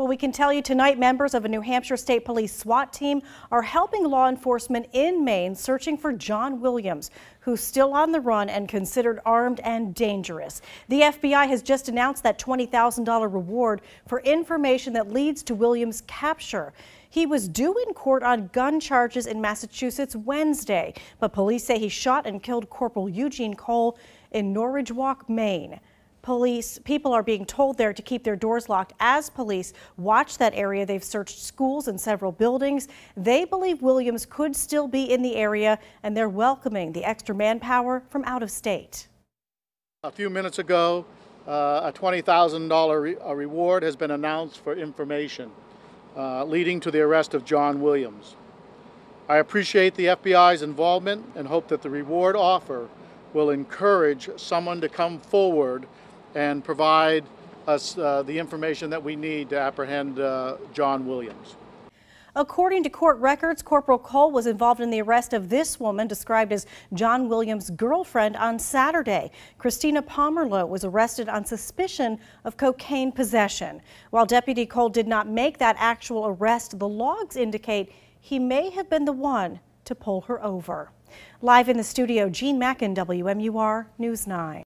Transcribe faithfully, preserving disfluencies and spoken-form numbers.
Well, we can tell you tonight members of a New Hampshire State Police SWAT team are helping law enforcement in Maine searching for John Williams, who's still on the run and considered armed and dangerous. The F B I has just announced that twenty thousand dollar reward for information that leads to Williams' capture. He was due in court on gun charges in Massachusetts Wednesday, but police say he shot and killed Corporal Eugene Cole in Norridgewock, Maine. Police people are being told there to keep their doors locked as police watch that area. They've searched schools and several buildings. They believe Williams could still be in the area, and they're welcoming the extra manpower from out of state. A few minutes ago, uh, a twenty thousand dollar re a reward has been announced for information uh, leading to the arrest of John Williams. I appreciate the F B I's involvement and hope that the reward offer will encourage someone to come forward and provide us uh, the information that we need to apprehend uh, John Williams. According to court records, Corporal Cole was involved in the arrest of this woman described as John Williams' girlfriend on Saturday. Kristina Pomerleau was arrested on suspicion of cocaine possession. While Deputy Cole did not make that actual arrest, the logs indicate he may have been the one to pull her over. Live in the studio, Jean Mackin, W M U R News nine.